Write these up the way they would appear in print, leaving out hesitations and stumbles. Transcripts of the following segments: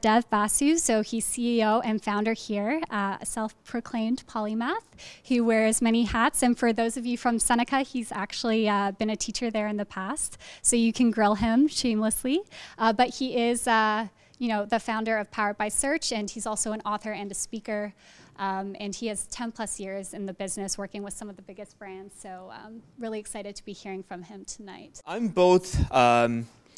Dev Basu, so he's CEO and founder here, a self-proclaimed polymath. He wears many hats, and for those of you from Seneca, he's actually been a teacher there in the past, so you can grill him shamelessly. But he is, you know, the founder of Powered by Search, and he's also an author and a speaker, and he has 10 plus years in the business working with some of the biggest brands, so really excited to be hearing from him tonight. I'm both...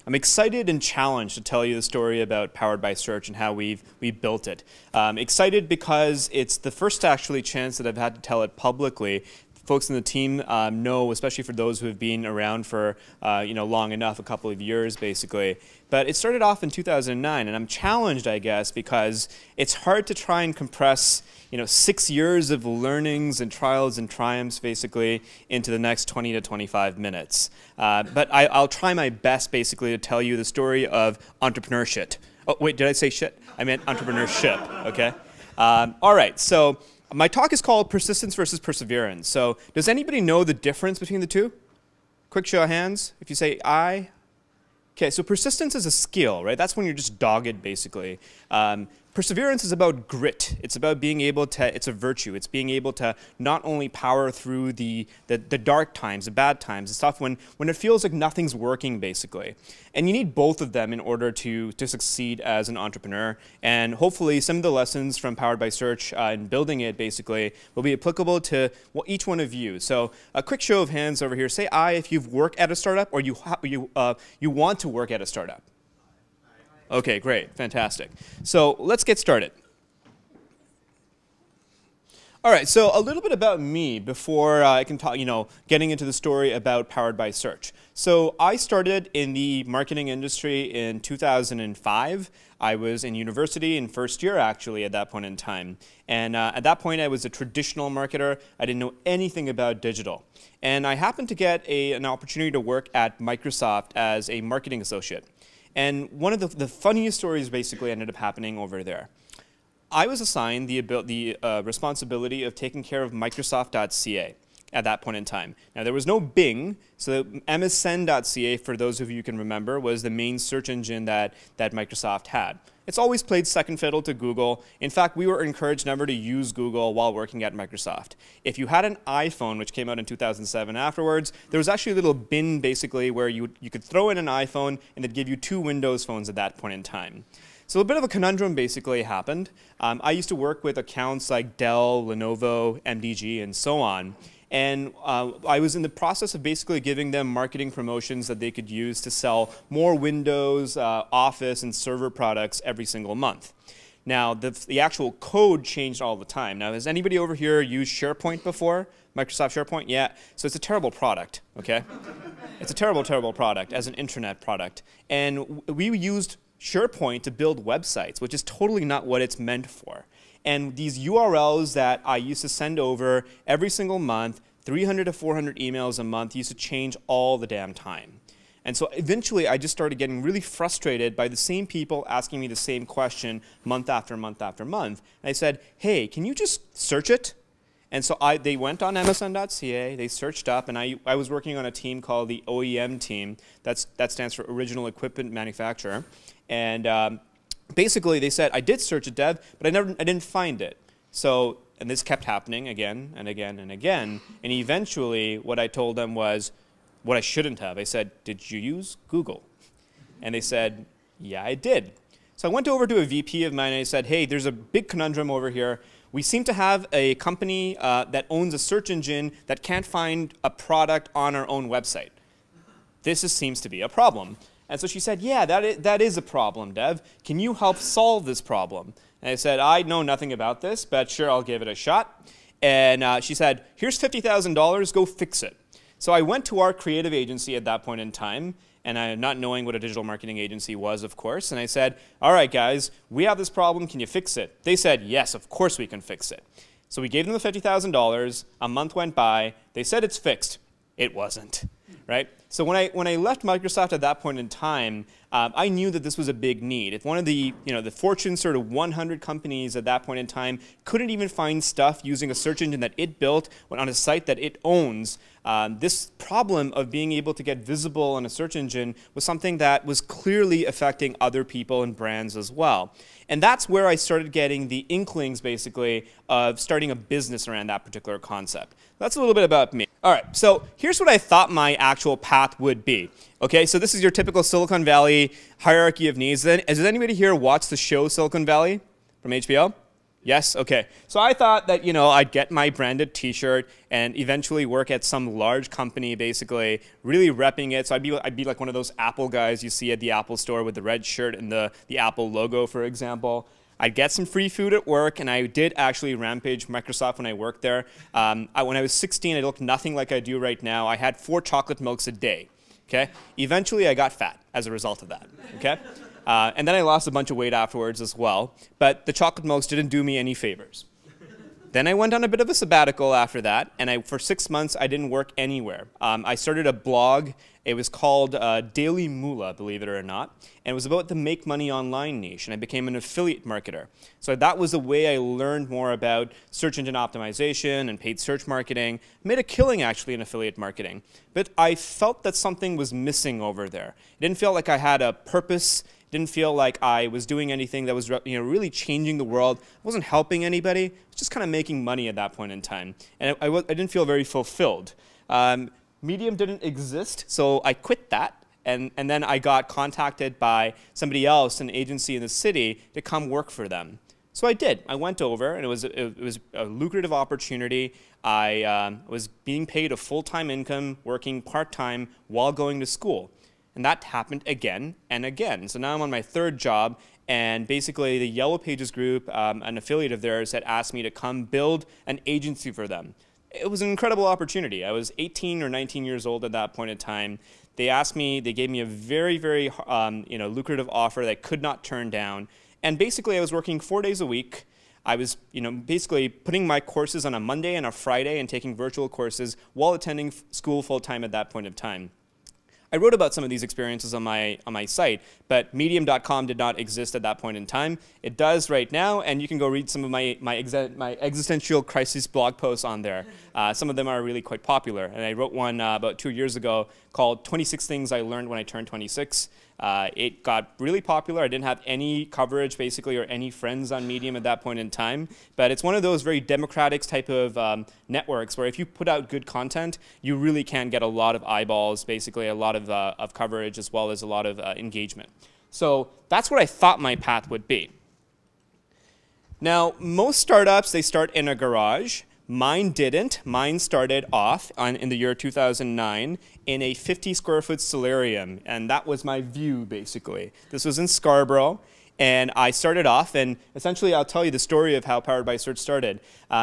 I'm excited and challenged to tell you the story about Powered by Search and how we've built it. Excited because it's the first actually chance that I've had to tell it publicly. Folks in the team know, especially for those who have been around for you know, long enough, a couple of years basically. But it started off in 2009, and I'm challenged, I guess, because it's hard to try and compress, you know, 6 years of learnings and trials and triumphs basically into the next 20 to 25 minutes. But I'll try my best basically to tell you the story of entrepreneurship. Oh, wait, did I say shit? I meant entrepreneurship, okay? All right, so my talk is called Persistence versus Perseverance. So does anybody know the difference between the two? Quick show of hands. If you say I. Okay, so persistence is a skill, right? That's when you're just dogged, basically. Perseverance is about grit. It's about being able to, it's a virtue. It's being able to not only power through the dark times, the bad times, the stuff when it feels like nothing's working, basically. And you need both of them in order to succeed as an entrepreneur. And hopefully some of the lessons from Powered by Search and building it, basically, will be applicable to each one of you. So a quick show of hands over here. Say I if you've worked at a startup or you want to work at a startup. Okay, great, fantastic. So let's get started. All right, so a little bit about me before I can talk, you know, getting into the story about Powered by Search. So I started in the marketing industry in 2005. I was in university in first year, actually, at that point in time. And at that point, I was a traditional marketer. I didn't know anything about digital. And I happened to get an opportunity to work at Microsoft as a marketing associate. And one of the funniest stories basically ended up happening over there. I was assigned the responsibility of taking care of Microsoft.ca at that point in time. Now, there was no Bing, so MSN.ca, for those of you who can remember, was the main search engine that Microsoft had. It's always played second fiddle to Google. In fact, we were encouraged never to use Google while working at Microsoft. If you had an iPhone, which came out in 2007 afterwards, there was actually a little bin basically where you could throw in an iPhone and they'd give you two Windows phones at that point in time. So a bit of a conundrum basically happened. I used to work with accounts like Dell, Lenovo, MDG, and so on. And I was in the process of basically giving them marketing promotions that they could use to sell more Windows, Office, and server products every single month. Now, the actual code changed all the time. Now, has anybody over here used SharePoint before? Microsoft SharePoint? Yeah. So it's a terrible product, okay? It's a terrible, terrible product as an intranet product. And we used SharePoint to build websites, which is totally not what it's meant for. And these URLs that I used to send over every single month, 300 to 400 emails a month, used to change all the damn time. And so eventually I just started getting really frustrated by the same people asking me the same question month after month after month. And I said, hey, can you just search it? And so they went on MSN.ca, they searched up, and I was working on a team called the OEM team. That stands for Original Equipment Manufacturer. And basically they said, I did search at Dev, but I didn't find it. So, and this kept happening again and again and again. And eventually what I told them was what I shouldn't have. I said, did you use Google? And they said, yeah, I did. So I went over to a VP of mine and I said, hey, there's a big conundrum over here. We seem to have a company that owns a search engine that can't find a product on our own website. This seems to be a problem. And so she said, yeah, that is a problem, Dev. Can you help solve this problem? And I said, I know nothing about this, but sure, I'll give it a shot. And she said, here's $50,000, go fix it. So I went to our creative agency at that point in time, and I, not knowing what a digital marketing agency was, of course, and I said, all right, guys, we have this problem. Can you fix it? They said, yes, of course we can fix it. So we gave them the $50,000. A month went by. They said it's fixed. It wasn't. right? So when I left Microsoft at that point in time, I knew that this was a big need. If one of the the Fortune sort of 100 companies at that point in time couldn't even find stuff using a search engine that it built on a site that it owns, this problem of being able to get visible on a search engine was something that was clearly affecting other people and brands as well. And that's where I started getting the inklings, basically, of starting a business around that particular concept. That's a little bit about me. All right, so here's what I thought my actual path would be. Okay, so this is your typical Silicon Valley hierarchy of needs. Does anybody here watch the show Silicon Valley from HBO? Yes? Okay. So I thought that, I'd get my branded t-shirt and eventually work at some large company, basically, really repping it. So I'd be like one of those Apple guys you see at the Apple store with the red shirt and the Apple logo, for example. I'd get some free food at work, and I did actually rampage Microsoft when I worked there. When I was 16, I looked nothing like I do right now. I had 4 chocolate milks a day. Okay? Eventually, I got fat as a result of that. Okay? And then I lost a bunch of weight afterwards as well. But the chocolate milks didn't do me any favors. Then I went on a bit of a sabbatical after that, and for 6 months, I didn't work anywhere. I started a blog. It was called Daily Moolah, believe it or not, and it was about the make money online niche, and I became an affiliate marketer. So that was the way I learned more about search engine optimization and paid search marketing. I made a killing, actually, in affiliate marketing, but I felt that something was missing over there. It didn't feel like I had a purpose. Didn't feel like I was doing anything that was really changing the world. I wasn't helping anybody. I was just kind of making money at that point in time. And I didn't feel very fulfilled. Medium didn't exist, so I quit that. And then I got contacted by somebody else, an agency in the city, to come work for them. So I did. I went over, and it was a lucrative opportunity. I was being paid a full-time income, working part-time while going to school. And that happened again and again. So now I'm on my 3rd job, and basically the Yellow Pages group, an affiliate of theirs, had asked me to come build an agency for them. It was an incredible opportunity. I was 18 or 19 years old at that point in time. They asked me, they gave me a very, very lucrative offer that I could not turn down. And basically I was working 4 days a week. I was basically putting my courses on a Monday and a Friday and taking virtual courses while attending school full-time at that point of time. I wrote about some of these experiences on my site, but Medium.com did not exist at that point in time. It does right now, and you can go read some of my existential crisis blog posts on there. Some of them are really quite popular, and I wrote one about 2 years ago called 26 Things I Learned When I Turned 26. It got really popular. I didn't have any coverage, basically, or any friends on Medium at that point in time. But it's one of those very democratic type of networks where if you put out good content, you really can get a lot of eyeballs, basically a lot of coverage, as well as a lot of engagement. So that's what I thought my path would be. Now, most startups, they start in a garage. Mine didn't. Mine started off in the year 2009 in a 50-square-foot solarium, and that was my view, basically. This was in Scarborough, and I started off, and essentially I'll tell you the story of how Powered by Search started.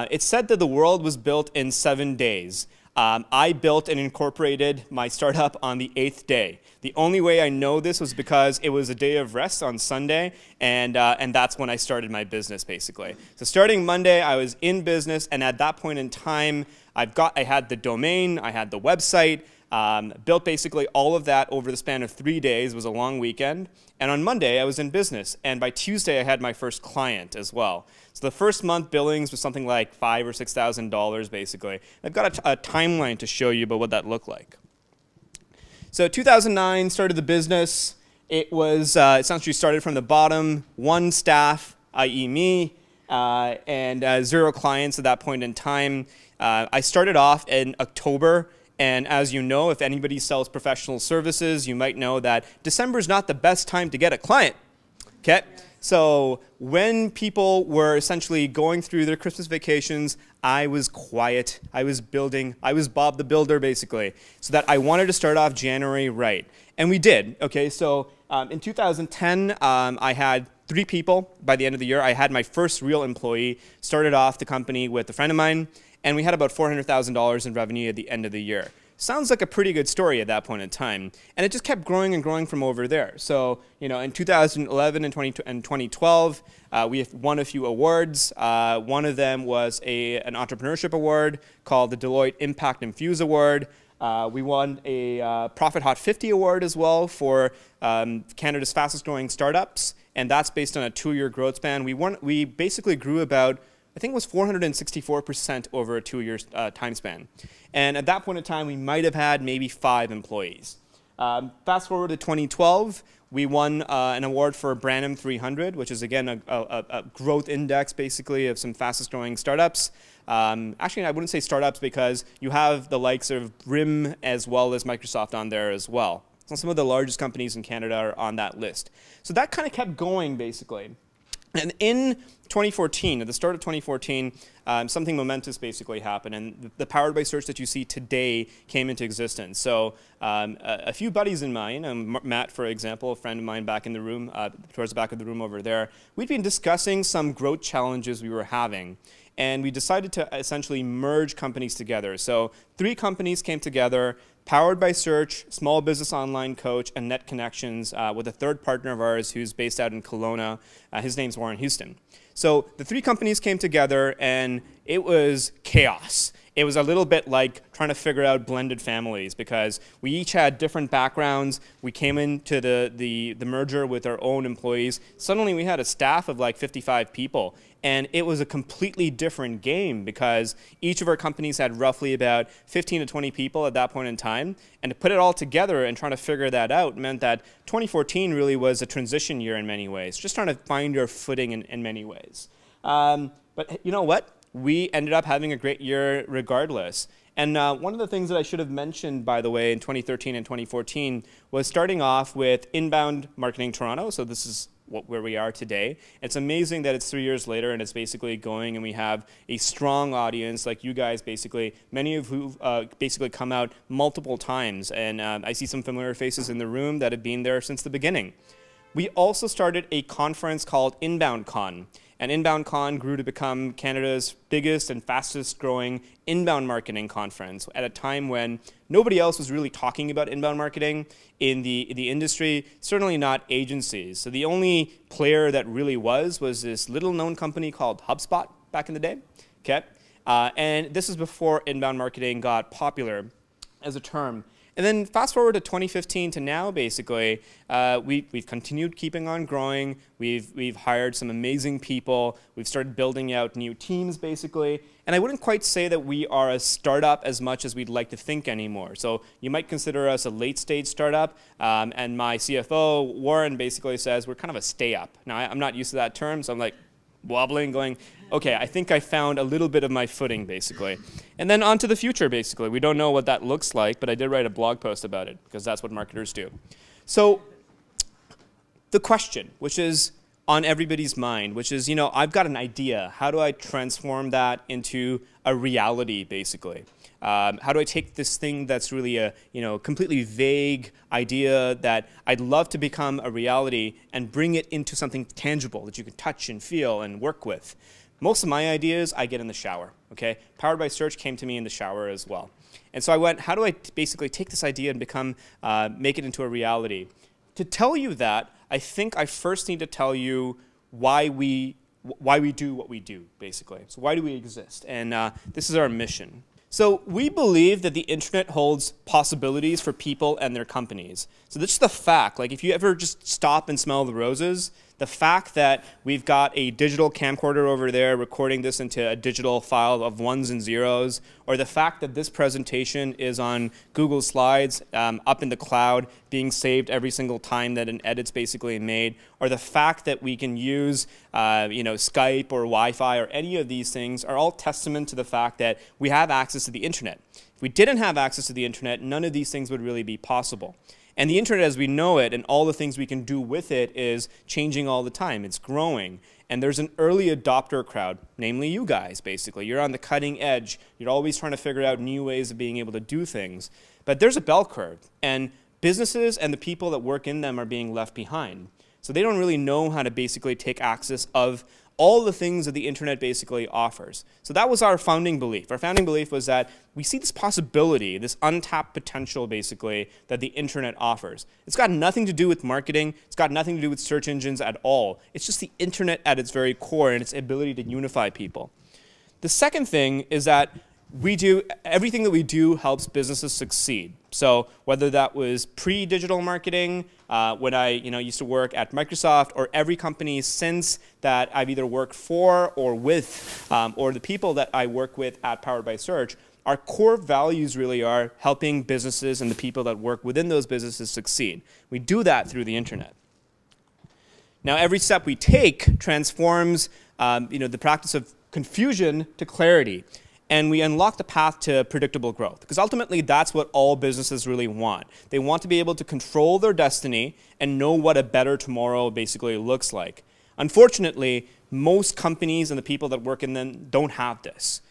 It said that the world was built in 7 days. I built and incorporated my startup on the 8th day. The only way I know this was because it was a day of rest on Sunday, and that's when I started my business, basically. So starting Monday, I was in business, and at that point in time, I had the domain, I had the website, built basically all of that over the span of 3 days. It was a long weekend. And on Monday, I was in business. And by Tuesday, I had my first client as well. So the first month billings was something like $5,000 or $6,000, basically. I've got a timeline to show you about what that looked like. So 2009, started the business. It was essentially started from the bottom, 1 staff, i.e. me, and 0 clients at that point in time. I started off in October. And as you know, if anybody sells professional services, you might know that December is not the best time to get a client. Okay? Yeah. So when people were essentially going through their Christmas vacations, I was quiet. I was building. I was Bob the Builder, basically. So that I wanted to start off January right. And we did. Okay? So in 2010, I had 3 people. By the end of the year, I had my first real employee. Started off the company with a friend of mine. And we had about $400,000 in revenue at the end of the year. Sounds like a pretty good story at that point in time. And it just kept growing and growing from over there. So, in 2011 and 2012, we have won a few awards. One of them was an entrepreneurship award called the Deloitte Impact Infuse Award. We won a Profit Hot 50 Award as well for Canada's fastest growing startups, and that's based on a 2-year growth span. We basically grew about, I think it was 464% over a 2-year time span. And at that point in time, we might have had maybe 5 employees. Fast forward to 2012, we won an award for Branham 300, which is again a growth index basically of some fastest growing startups. Actually, I wouldn't say startups because you have the likes of Brim as well as Microsoft on there as well. So some of the largest companies in Canada are on that list. So that kind of kept going basically. And in 2014, at the start of 2014, something momentous basically happened, and the Powered by Search that you see today came into existence. So a few buddies in mine, Matt, for example, a friend of mine back in the room, towards the back of the room over there, we'd been discussing some growth challenges we were having. And we decided to essentially merge companies together. So 3 companies came together, Powered by Search, Small Business Online Coach, and Net Connections with a third partner of ours who's based out in Kelowna. His name's Warren Houston. So the 3 companies came together and it was chaos. It was a little bit like trying to figure out blended families because we each had different backgrounds. We came into the merger with our own employees. Suddenly we had a staff of like 55 people. And it was a completely different game because each of our companies had roughly about 15 to 20 people at that point in time. And to put it all together and trying to figure that out meant that 2014 really was a transition year in many ways, just trying to find your footing in many ways. But you know what? We ended up having a great year regardless. And one of the things that I should have mentioned, by the way, in 2013 and 2014 was starting off with Inbound Marketing Toronto. So this is where we are today. It's amazing that it's 3 years later and it's basically going, and we have a strong audience like you guys basically, many of who basically come out multiple times, and I see some familiar faces in the room that have been there since the beginning. We also started a conference called InboundCon, and InboundCon grew to become Canada's biggest and fastest growing inbound marketing conference at a time when nobody else was really talking about inbound marketing in the industry, certainly not agencies. So the only player that really was this little known company called HubSpot back in the day, okay? And this is before inbound marketing got popular as a term. And then fast forward to 2015 to now, basically, we've continued keeping on growing. We've hired some amazing people. We've started building out new teams, basically. And I wouldn't quite say that we are a startup as much as we'd like to think anymore. So you might consider us a late-stage startup. And my CFO, Warren, basically says we're kind of a stay-up. Now, I'm not used to that term, so I'm like wobbling, going, okay, I think I found a little bit of my footing, basically. And then on to the future, basically. We don't know what that looks like, but I did write a blog post about it, because that's what marketers do. So the question, which is on everybody's mind, which is, you know, I've got an idea. How do I transform that into a reality, basically? How do I take this thing that's really a, you know, completely vague idea that I'd love to become a reality and bring it into something tangible that you can touch and feel and work with? Most of my ideas I get in the shower, okay? Powered by Search came to me in the shower as well. And so I went, how do I basically take this idea and become, make it into a reality? To tell you that, I think I first need to tell you why we do what we do, basically. So why do we exist? And this is our mission. So we believe that the internet holds possibilities for people and their companies. So that's the fact. Like if you ever just stop and smell the roses, the fact that we've got a digital camcorder over there recording this into a digital file of 1s and 0s, or the fact that this presentation is on Google Slides up in the cloud being saved every single time that an edit's basically made, or the fact that we can use you know, Skype or Wi-Fi or any of these things are all testament to the fact that we have access to the internet. If we didn't have access to the internet, none of these things would really be possible. And the internet as we know it and all the things we can do with it is changing all the time. It's growing. And there's an early adopter crowd, namely you guys, basically. You're on the cutting edge. You're always trying to figure out new ways of being able to do things. But there's a bell curve. And businesses and the people that work in them are being left behind. So they don't really know how to basically take access of all the things that the internet basically offers. So that was our founding belief. Our founding belief was that we see this possibility, this untapped potential basically that the internet offers. It's got nothing to do with marketing. It's got nothing to do with search engines at all. It's just the internet at its very core and its ability to unify people. The second thing is that we do, everything that we do helps businesses succeed. So whether that was pre-digital marketing, when I used to work at Microsoft, or every company since that I've either worked for or with, or the people that I work with at Powered by Search, our core values really are helping businesses and the people that work within those businesses succeed. We do that through the internet. Now every step we take transforms the practice of confusion to clarity. And we unlock the path to predictable growth. Because ultimately, that's what all businesses really want. They want to be able to control their destiny and know what a better tomorrow basically looks like. Unfortunately, most companies and the people that work in them don't have this.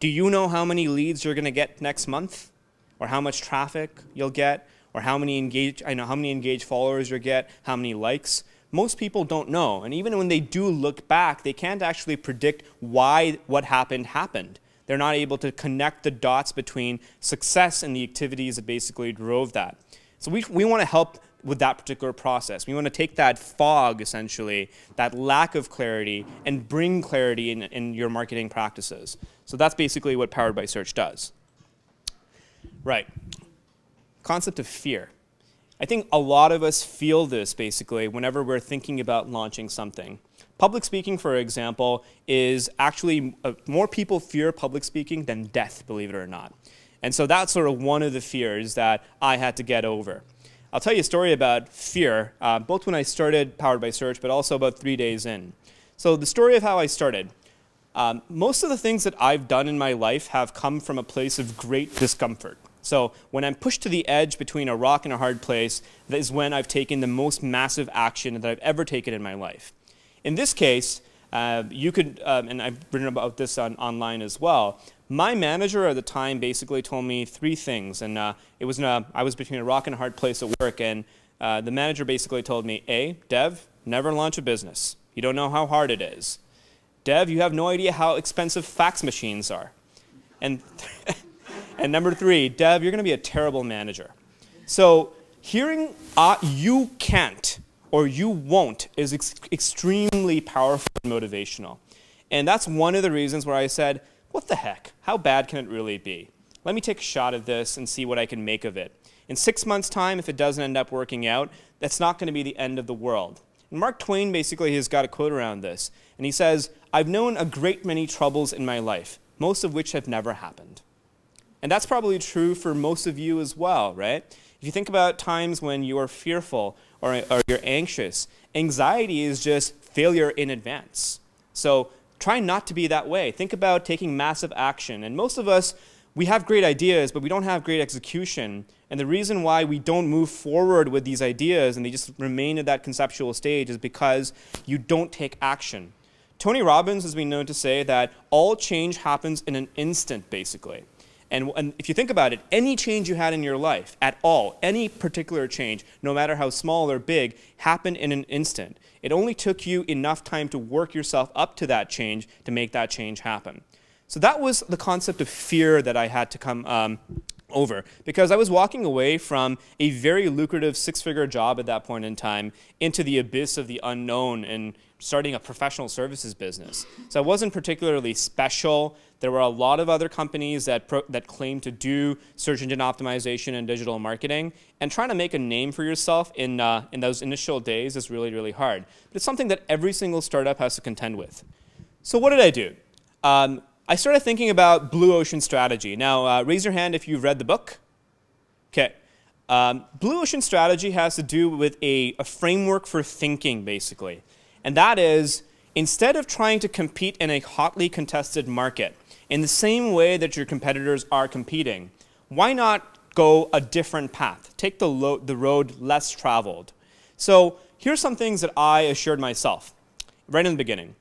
Do you know how many leads you're going to get next month? Or how much traffic you'll get? Or how many engaged followers you'll get? How many likes? Most people don't know. And even when they do look back, they can't actually predict why what happened happened. They're not able to connect the dots between success and the activities that basically drove that. So we want to help with that particular process. We want to take that fog, essentially, that lack of clarity, and bring clarity in your marketing practices. So that's basically what Powered by Search does. Right. Concept of fear. I think a lot of us feel this, basically, whenever we're thinking about launching something. Public speaking, for example, is actually more people fear public speaking than death, believe it or not. And so that's sort of one of the fears that I had to get over. I'll tell you a story about fear, both when I started Powered by Search, but also about 3 days in. So the story of how I started. Most of the things that I've done in my life have come from a place of great discomfort. So when I'm pushed to the edge between a rock and a hard place, that is when I've taken the most massive action that I've ever taken in my life. In this case, you could, and I've written about this online as well, my manager at the time basically told me three things. And I was between a rock and a hard place at work. And the manager basically told me, A, Dev, never launch a business. You don't know how hard it is. Dev, you have no idea how expensive fax machines are. And, and number three, Dev, you're going to be a terrible manager. So hearing you can't or you won't is extremely powerful and motivational. And that's one of the reasons where I said, what the heck? How bad can it really be? Let me take a shot at this and see what I can make of it. In 6 months' time, if it doesn't end up working out, that's not going to be the end of the world. And Mark Twain basically has got a quote around this. And he says, I've known a great many troubles in my life, most of which have never happened. And that's probably true for most of you as well, right? If you think about times when you are fearful or you're anxious, anxiety is just failure in advance. So try not to be that way. Think about taking massive action. And most of us, we have great ideas, but we don't have great execution. And the reason why we don't move forward with these ideas and they just remain at that conceptual stage is because you don't take action. Tony Robbins has been known to say that all change happens in an instant, basically. And if you think about it, any change you had in your life at all, any particular change, no matter how small or big, happened in an instant. It only took you enough time to work yourself up to that change to make that change happen. So that was the concept of fear that I had to come over, because I was walking away from a very lucrative six-figure job at that point in time into the abyss of the unknown and starting a professional services business. So I wasn't particularly special. There were a lot of other companies that claimed to do search engine optimization and digital marketing. And trying to make a name for yourself in those initial days is really, really hard. But it's something that every single startup has to contend with. So what did I do? I started thinking about Blue Ocean Strategy. Now, raise your hand if you've read the book. Okay. Blue Ocean Strategy has to do with a framework for thinking, basically. And that is, instead of trying to compete in a hotly contested market, in the same way that your competitors are competing, why not go a different path? Take the road less traveled. So here's some things that I assured myself right in the beginning.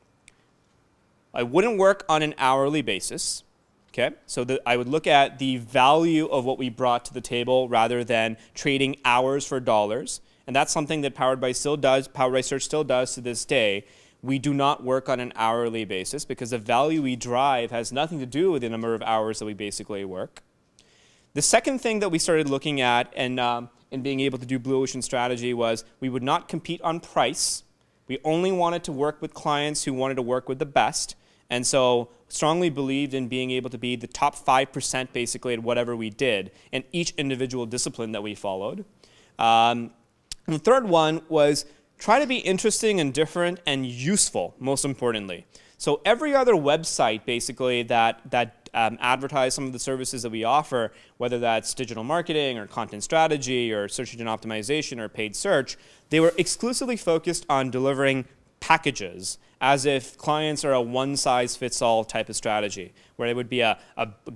I wouldn't work on an hourly basis, okay? So I would look at the value of what we brought to the table rather than trading hours for dollars. And that's something that Powered by Search still does to this day. We do not work on an hourly basis because the value we drive has nothing to do with the number of hours that we basically work. The second thing that we started looking at and being able to do Blue Ocean Strategy was we would not compete on price. We only wanted to work with clients who wanted to work with the best. And so strongly believed in being able to be the top 5% basically at whatever we did in each individual discipline that we followed. The third one was try to be interesting and different and useful, most importantly. So every other website basically that advertise some of the services that we offer, whether that's digital marketing or content strategy or search engine optimization or paid search, they were exclusively focused on delivering packages, as if clients are a one-size-fits-all type of strategy, where it would be a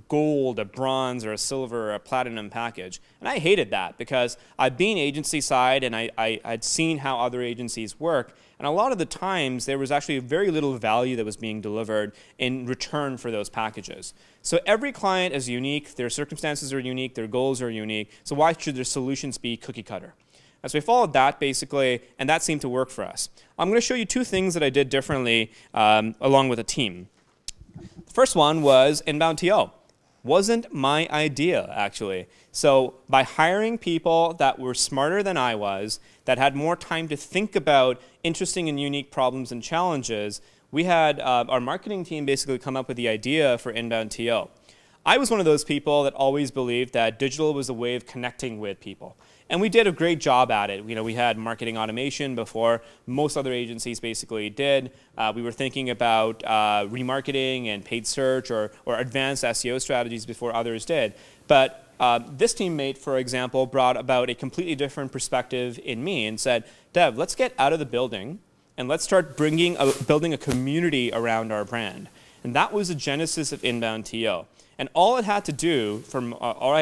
gold, a bronze, or a silver, or a platinum package. And I hated that because I've been agency side and I'd seen how other agencies work, and a lot of the times there was actually very little value that was being delivered in return for those packages. So every client is unique, their circumstances are unique, their goals are unique, so why should their solutions be cookie cutter? So we followed that basically, and that seemed to work for us. I'm going to show you two things that I did differently along with a team. The first one was InboundTO. Wasn't my idea, actually. So by hiring people that were smarter than I was, that had more time to think about interesting and unique problems and challenges, we had our marketing team basically come up with the idea for InboundTO. I was one of those people that always believed that digital was a way of connecting with people. And we did a great job at it. You know, we had marketing automation before most other agencies basically did. We were thinking about remarketing and paid search or advanced SEO strategies before others did. But this teammate, for example, brought about a completely different perspective in me and said, Dev, let's get out of the building and let's start building a community around our brand. And that was the genesis of InboundTO. And all it had to do, all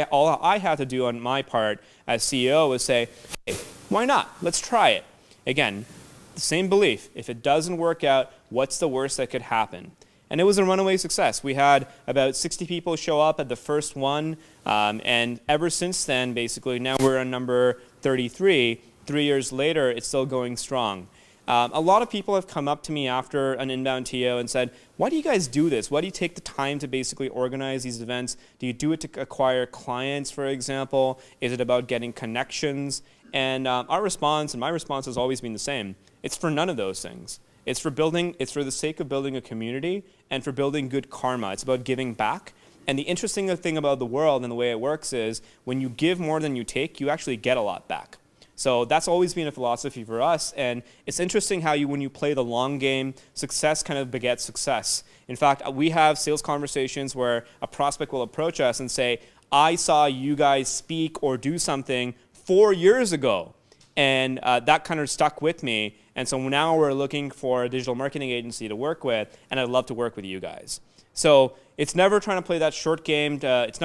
I had to do on my part as CEO was say, hey, why not? Let's try it. Again, the same belief. If it doesn't work out, what's the worst that could happen? And it was a runaway success. We had about 60 people show up at the first one. And ever since then, basically, now we're on number 33. 3 years later, it's still going strong. A lot of people have come up to me after an InboundTO and said, why do you guys do this? Why do you take the time to basically organize these events? Do you do it to acquire clients, for example? Is it about getting connections? And our response, and my response has always been the same. It's for none of those things. It's for building, it's for the sake of building a community and for building good karma. It's about giving back. And the interesting thing about the world and the way it works is when you give more than you take, you actually get a lot back. So that's always been a philosophy for us, and it's interesting how you, when you play the long game, success kind of begets success. In fact, we have sales conversations where a prospect will approach us and say, I saw you guys speak or do something 4 years ago, and that kind of stuck with me, and so now we're looking for a digital marketing agency to work with, and I'd love to work with you guys. So it's never trying to play that short game.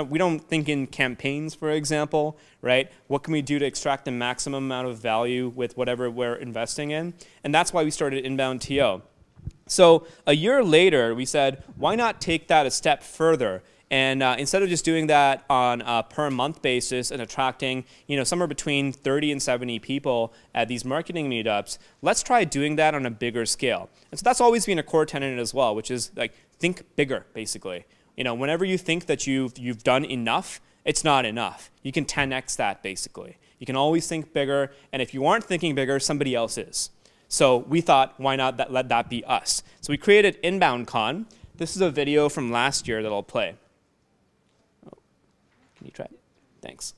We don't think in campaigns, for example, right? What can we do to extract the maximum amount of value with whatever we're investing in? And that's why we started InboundTO. So a year later, we said, why not take that a step further? And instead of just doing that on a per month basis and attracting, you know, somewhere between 30 and 70 people at these marketing meetups, let's try doing that on a bigger scale. And so that's always been a core tenet as well, which is like think bigger, basically. You know, whenever you think that you've done enough, it's not enough. You can 10x that basically. You can always think bigger, and if you aren't thinking bigger, somebody else is. So we thought, why not let that be us? So we created InboundCon. This is a video from last year that I'll play. You try it. Thanks.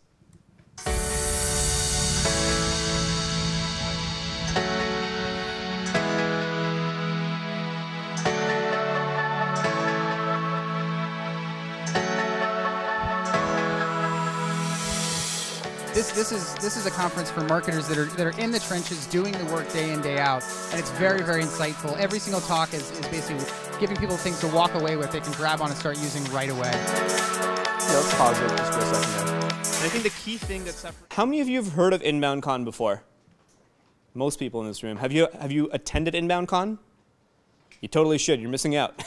This is a conference for marketers that are in the trenches doing the work day in, day out, and it's very, very insightful. Every single talk is basically giving people things to walk away with they can grab on and start using right away. I think the key thing that separates. How many of you have heard of InboundCon before? Most people in this room. Have you attended InboundCon? You totally should. You're missing out.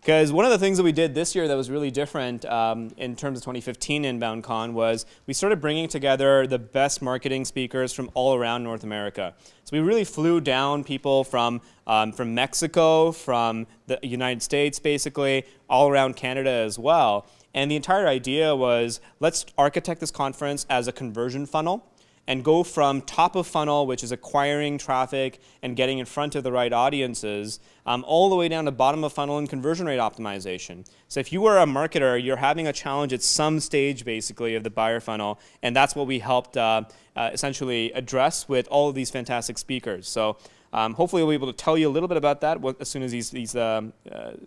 Because one of the things that we did this year that was really different in terms of 2015 InboundCon was we started bringing together the best marketing speakers from all around North America. So we really flew down people from Mexico, from the United States basically, all around Canada as well. And the entire idea was let's architect this conference as a conversion funnel. and go from top of funnel, which is acquiring traffic and getting in front of the right audiences, all the way down to bottom of funnel and conversion rate optimization. So if you are a marketer, you're having a challenge at some stage, basically, of the buyer funnel, and that's what we helped essentially address with all of these fantastic speakers. So hopefully we'll be able to tell you a little bit about that as soon as these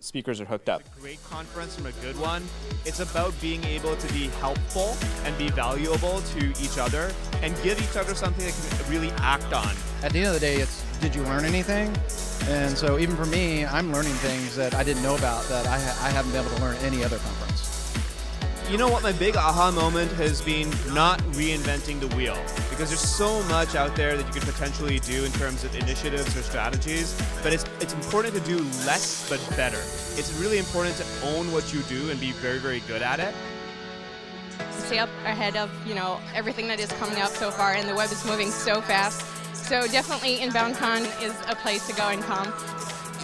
speakers are hooked up. It's a great conference from a good one. It's about being able to be helpful and be valuable to each other and give each other something they can really act on. At the end of the day, it's did you learn anything? And so even for me, I'm learning things that I didn't know about that I haven't been able to learn at any other conference. You know what, my big aha moment has been not reinventing the wheel, because there's so much out there that you could potentially do in terms of initiatives or strategies, but it's important to do less but better. It's really important to own what you do and be very, very good at it. Stay up ahead of, you know, everything that is coming up so far, and the web is moving so fast. So definitely InboundCon is a place to go and come.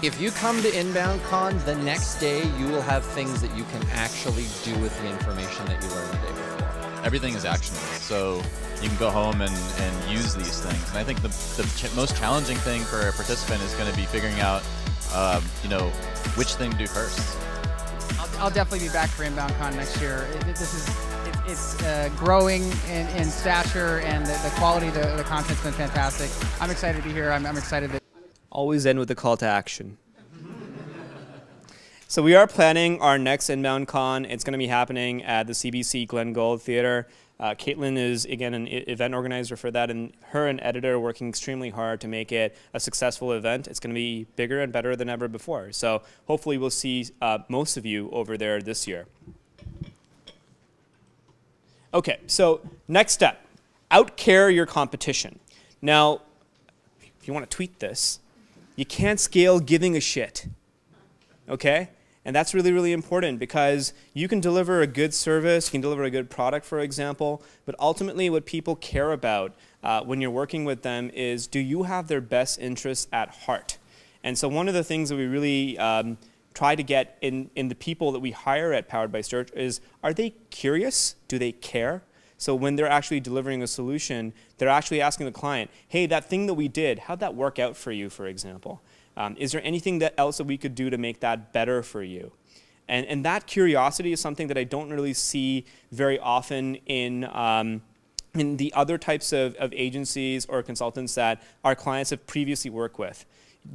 If you come to InboundCon, the next day you will have things that you can actually do with the information that you learned the day before. Everything is actionable, so you can go home and use these things. And I think the most challenging thing for a participant is going to be figuring out, you know, which thing to do first. I'll definitely be back for InboundCon next year. It's growing in stature, and the quality of the content's been fantastic. I'm excited to be here. I'm excited to... Always end with a call to action. So we are planning our next InboundCon. It's going to be happening at the CBC Glenn Gould Theater. Caitlin is, again, an event organizer for that, and her and editor are working extremely hard to make it a successful event. It's going to be bigger and better than ever before. So hopefully we'll see most of you over there this year. Okay, so next step, outcare your competition. Now, if you want to tweet this, you can't scale giving a shit, okay? And that's really, really important, because you can deliver a good service, you can deliver a good product, for example, but ultimately what people care about when you're working with them is, do you have their best interests at heart? And so one of the things that we really try to get in the people that we hire at Powered by Search is, are they curious? Do they care? So when they're actually delivering a solution, they're actually asking the client, hey, that thing that we did, how'd that work out for you, for example? Is there anything else that we could do to make that better for you? And that curiosity is something that I don't really see very often in the other types of agencies or consultants that our clients have previously worked with.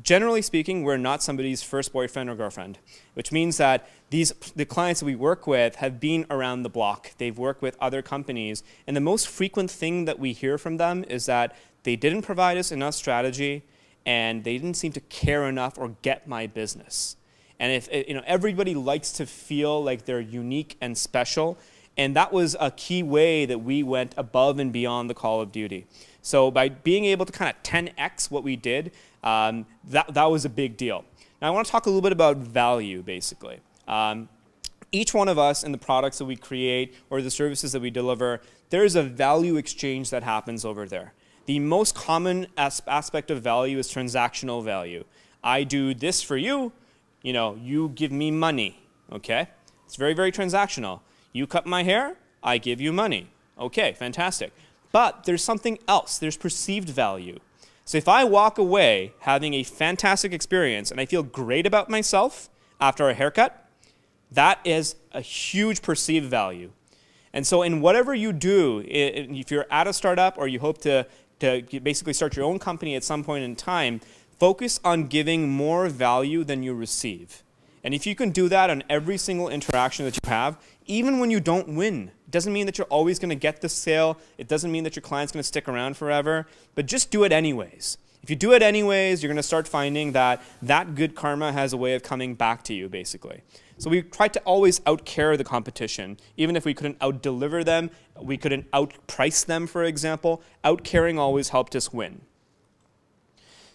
Generally speaking, we're not somebody's first boyfriend or girlfriend, which means that the clients that we work with have been around the block. They've worked with other companies, and the most frequent thing that we hear from them is that they didn't provide us enough strategy, and they didn't seem to care enough or get my business. And if you know, everybody likes to feel like they're unique and special, and that was a key way that we went above and beyond the call of duty. So by being able to kind of 10x what we did, that was a big deal. Now I want to talk a little bit about value, basically. Each one of us in the products that we create or the services that we deliver, there is a value exchange that happens over there. The most common aspect of value is transactional value. I do this for you, you know, you give me money, okay? It's very, very transactional. You cut my hair, I give you money. Okay, fantastic. But there's something else. There's perceived value. So if I walk away having a fantastic experience and I feel great about myself after a haircut, that is a huge perceived value. And so in whatever you do, if you're at a startup or you hope to basically start your own company at some point in time, focus on giving more value than you receive. And if you can do that on every single interaction that you have, even when you don't win, it doesn't mean that you're always going to get the sale. It doesn't mean that your client's going to stick around forever. But just do it anyways. If you do it anyways, you're going to start finding that that good karma has a way of coming back to you, basically. So we tried to always outcare the competition. Even if we couldn't outdeliver them, we couldn't outprice them, for example. Outcaring always helped us win.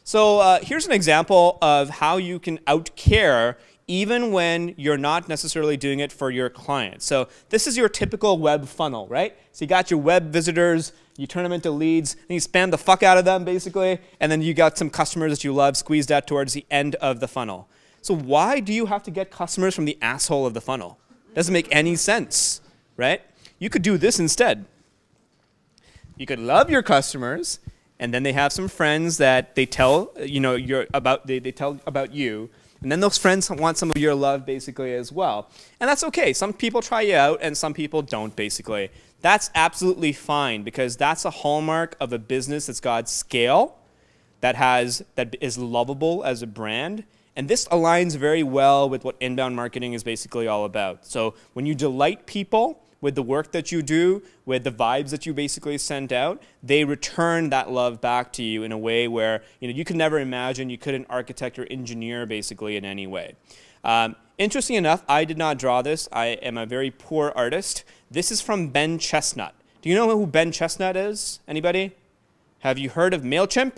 So here's an example of how you can outcare even when you're not necessarily doing it for your client. So this is your typical web funnel, right? So you got your web visitors, you turn them into leads, and you spam the fuck out of them, basically, and then you got some customers that you love squeezed out towards the end of the funnel. So why do you have to get customers from the asshole of the funnel? Doesn't make any sense, right? You could do this instead. You could love your customers, and then they have some friends that they tell, you know, they tell about you. And then those friends want some of your love, basically, as well. And that's OK. Some people try you out, and some people don't, basically. That's absolutely fine, because that's a hallmark of a business that's got scale, that is lovable as a brand. And this aligns very well with what inbound marketing is basically all about. So when you delight people with the work that you do, with the vibes that you basically send out, they return that love back to you in a way where, you know, you could never imagine, you couldn't architect or engineer basically in any way. Interesting enough, I did not draw this. I am a very poor artist. This is from Ben Chestnut. Do you know who Ben Chestnut is? Anybody? Have you heard of MailChimp?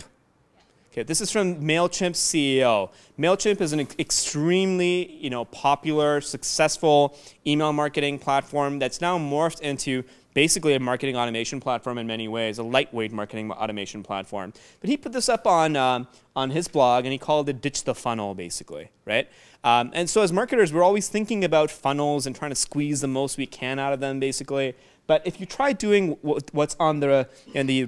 Okay, this is from MailChimp's CEO. MailChimp is an extremely, you know, popular, successful email marketing platform that's now morphed into basically a marketing automation platform in many ways, a lightweight marketing automation platform. But he put this up on his blog, and he called it Ditch the Funnel, basically, right? And so as marketers, we're always thinking about funnels and trying to squeeze the most we can out of them, basically. But if you try doing what's on the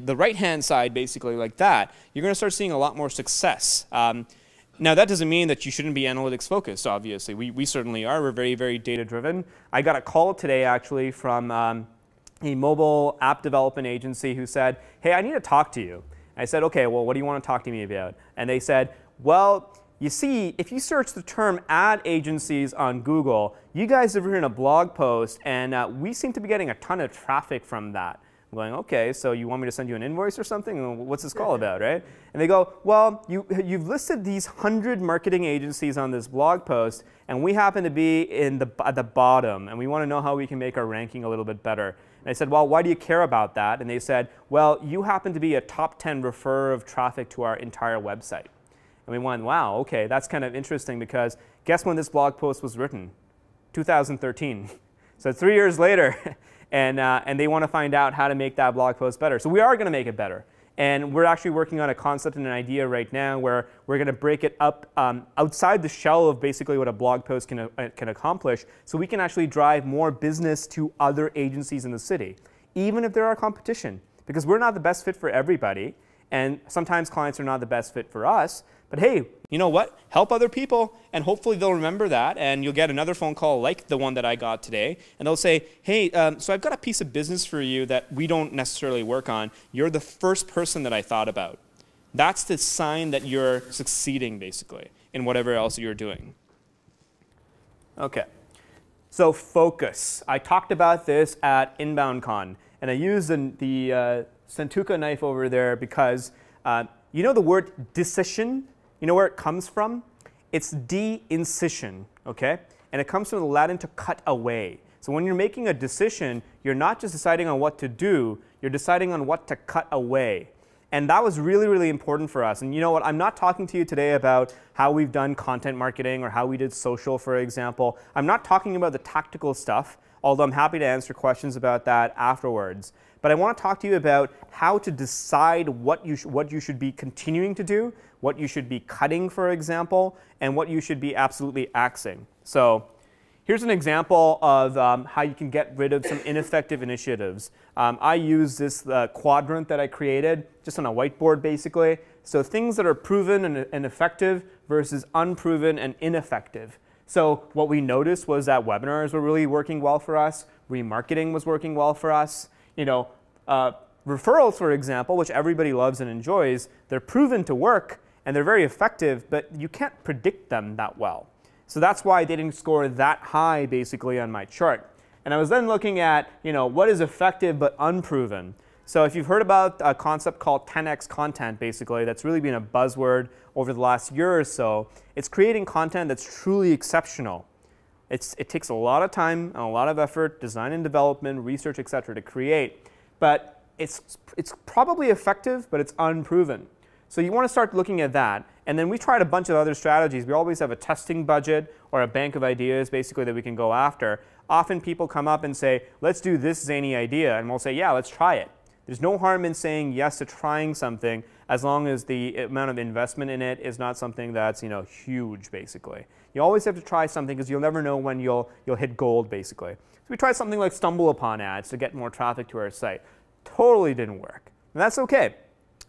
right-hand side, basically, like that, you're going to start seeing a lot more success. Now, that doesn't mean that you shouldn't be analytics-focused, obviously. We certainly are. We're very, very data-driven. I got a call today, actually, from a mobile app development agency who said, hey, I need to talk to you. I said, OK, well, what do you want to talk to me about? And they said, well, you see, if you search the term ad agencies on Google, you guys have written a blog post, and we seem to be getting a ton of traffic from that. I'm going, OK, so you want me to send you an invoice or something? What's this call about, right? And they go, well, you've listed these 100 marketing agencies on this blog post, and we happen to be at the bottom, and we want to know how we can make our ranking a little bit better. And I said, well, why do you care about that? And they said, well, you happen to be a top 10 referrer of traffic to our entire website. And we went, wow, OK, that's kind of interesting, because guess when this blog post was written? 2013. So 3 years later. And they want to find out how to make that blog post better. So we are going to make it better. And we're actually working on a concept and an idea right now where we're going to break it up outside the shell of basically what a blog post can accomplish, so we can actually drive more business to other agencies in the city, even if there are competition. Because we're not the best fit for everybody. And sometimes clients are not the best fit for us. But hey, you know what? Help other people, and hopefully they'll remember that. And you'll get another phone call like the one that I got today. And they'll say, hey, so I've got a piece of business for you that we don't necessarily work on. You're the first person that I thought about. That's the sign that you're succeeding, basically, in whatever else you're doing. OK. So focus. I talked about this at InboundCon. And I used the Santuka knife over there because you know the word decision? You know where it comes from? It's de-incision, OK? And it comes from the Latin to cut away. So when you're making a decision, you're not just deciding on what to do. You're deciding on what to cut away. And that was really, really important for us. And you know what? I'm not talking to you today about how we've done content marketing or how we did social, for example. I'm not talking about the tactical stuff, although I'm happy to answer questions about that afterwards. But I want to talk to you about how to decide what you should be continuing to do, what you should be cutting, for example, and what you should be absolutely axing. So here's an example of how you can get rid of some ineffective initiatives. I use this quadrant that I created just on a whiteboard, basically. So things that are proven and effective versus unproven and ineffective. So what we noticed was that webinars were really working well for us. Remarketing was working well for us. You know, referrals, for example, which everybody loves and enjoys, they're proven to work, and they're very effective, but you can't predict them that well. So that's why they didn't score that high, basically, on my chart. And I was then looking at, you know, what is effective but unproven. So if you've heard about a concept called 10x content, basically, that's really been a buzzword over the last year or so, it's creating content that's truly exceptional. It takes a lot of time and a lot of effort, design and development, research, et cetera, to create. But it's probably effective, but it's unproven. So you want to start looking at that. And then we tried a bunch of other strategies. We always have a testing budget or a bank of ideas, basically, that we can go after. Often people come up and say, let's do this zany idea. And we'll say, yeah, let's try it. There's no harm in saying yes to trying something, as long as the amount of investment in it is not something that's, you know, huge, basically. You always have to try something, because you'll never know when you'll hit gold, basically. So we tried something like stumble upon ads to get more traffic to our site. Totally didn't work. And that's okay.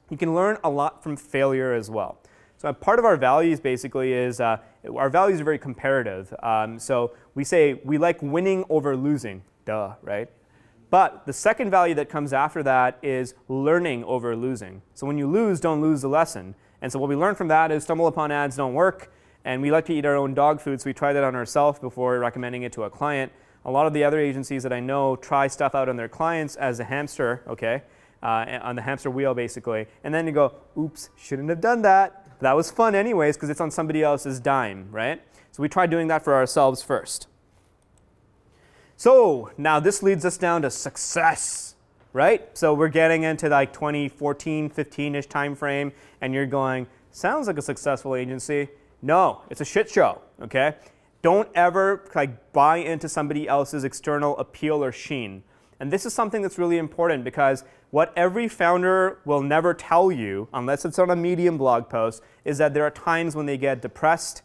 You can learn a lot from failure as well. So part of our values basically is, our values are very comparative. So we say we like winning over losing, duh, right? But the second value that comes after that is learning over losing. So when you lose, don't lose the lesson. And so what we learn from that is stumble upon ads don't work, and we like to eat our own dog food, so we try that on ourselves before recommending it to a client. A lot of the other agencies that I know try stuff out on their clients as a hamster, okay, on the hamster wheel basically, and then you go, oops, shouldn't have done that. That was fun anyways because it's on somebody else's dime, right? So we try doing that for ourselves first. So now this leads us down to success, right? So we're getting into like 2014, 15-ish time frame, and you're going, sounds like a successful agency. No, it's a shit show, okay? Don't ever like buy into somebody else's external appeal or sheen. And this is something that's really important because what every founder will never tell you, unless it's on a Medium blog post, is that there are times when they get depressed,